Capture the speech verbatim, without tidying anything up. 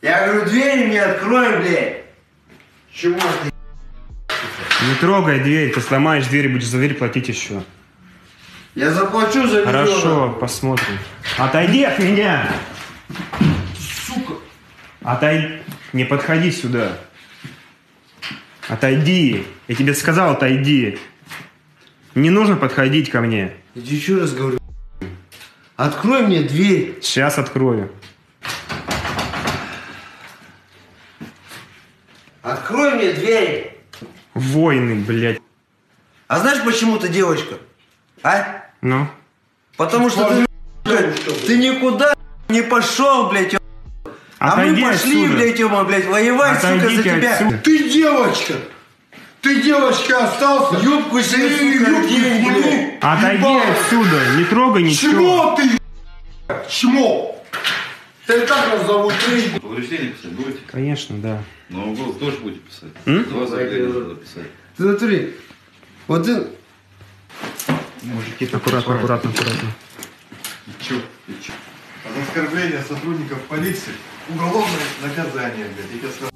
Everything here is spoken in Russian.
Я говорю, двери мне открой, блядь. Чего ты? Не трогай дверь, ты сломаешь дверь и будешь за дверь платить еще. Я заплачу за миллион. Хорошо, посмотрим. Отойди от меня! Сука! Отойди. Не подходи сюда. Отойди. Я тебе сказал, отойди. Не нужно подходить ко мне. Я тебе еще раз говорю. Открой мне дверь. Сейчас открою. Открой мне дверь. Войны, блядь. А знаешь, почему ты девочка? А? Ну? Потому что ты, блядь, ты никуда не пошел, блядь. А мы пошли, отсюда. Блядь, Тёма, блядь, воевать, сука, за тебя. Отсюда. Ты девочка. Ты, девочка, остался. Ёбку себе, сука, юбку, блядь. Отойди ебать. Отсюда, не трогай ничего. Чмо ты, чмо. Ты так нас зовут, ты. Повреждение писать будете? Конечно, да. Но голос тоже будете писать. М? Два заявления надо писать. Ты натури. Вот ты... Мужики, аккуратно, аккуратно, аккуратно. И чё? И чё? От оскорбления сотрудников полиции уголовное наказание, блядь.